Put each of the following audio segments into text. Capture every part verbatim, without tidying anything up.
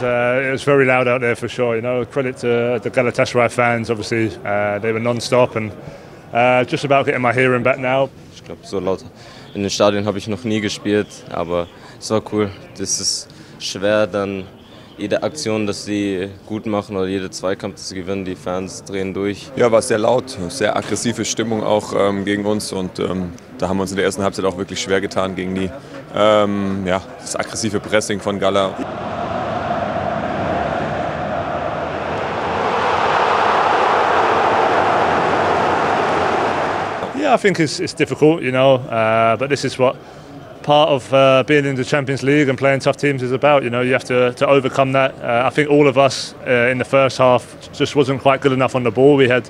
But uh, it was very loud out there for sure. You know, credit to the Galatasaray fans. Obviously, uh, they were non-stop, and uh, just about getting my hearing back now. Ich glaube, so laut in den Stadien habe ich noch nie gespielt, aber es war cool. Das ist schwer, dann jede Aktion, dass sie gut machen oder jede Zweikampf, dass sie gewinnen, die Fans drehen durch. Ja, war sehr laut, sehr aggressive Stimmung auch ähm, gegen uns, und ähm, da haben wir uns in der ersten Halbzeit auch wirklich schwer getan gegen die ähm, ja, das aggressive Pressing von Gala. Yeah, I think it's, it's difficult, you know, uh, but this is what part of uh, being in the Champions League and playing tough teams is about. You know, you have to, to overcome that. Uh, I think all of us uh, in the first half just wasn't quite good enough on the ball. We had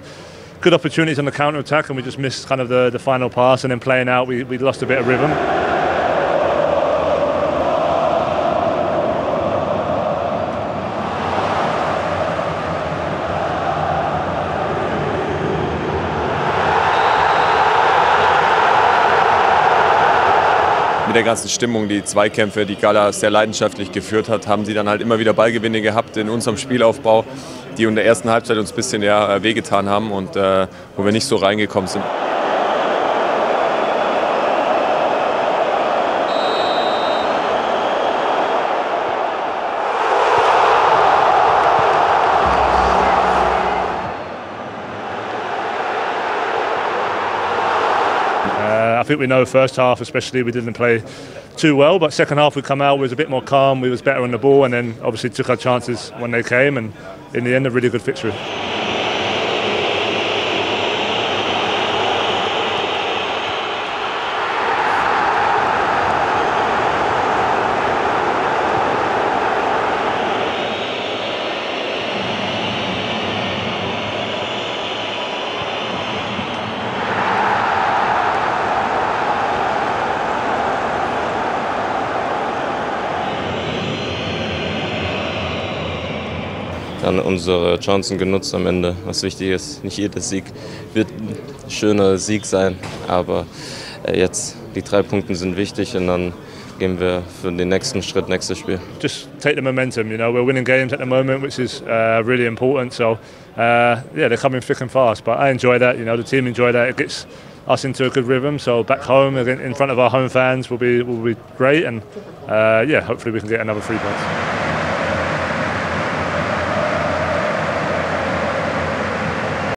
good opportunities on the counter-attack and we just missed kind of the, the final pass, and then playing out, we, we lost a bit of rhythm. Mit der ganzen Stimmung, die Zweikämpfe, die Gala sehr leidenschaftlich geführt hat, haben sie dann halt immer wieder Ballgewinne gehabt in unserem Spielaufbau, die in der ersten Halbzeit uns ein bisschen ja, wehgetan haben und äh, wo wir nicht so reingekommen sind. Uh, I think we know first half especially we didn't play too well, but second half we come out, we was a bit more calm, we was better on the ball, and then obviously took our chances when they came, and in the end a really good fixture. Dann unsere Chancen genutzt am Ende, was wichtig ist. Nicht jeder Sieg wird ein schöner Sieg sein, aber jetzt die drei Punkte sind wichtig, und dann gehen wir für den nächsten Schritt, nächstes Spiel. Just take the momentum, you know, we're winning games at the moment, which is uh, really important, so uh, yeah, they're coming thick and fast, but I enjoy that, you know, the team enjoy that, it gets us into a good rhythm, so back home, in front of our home fans will be, will be great, and uh, yeah, hopefully we can get another three points.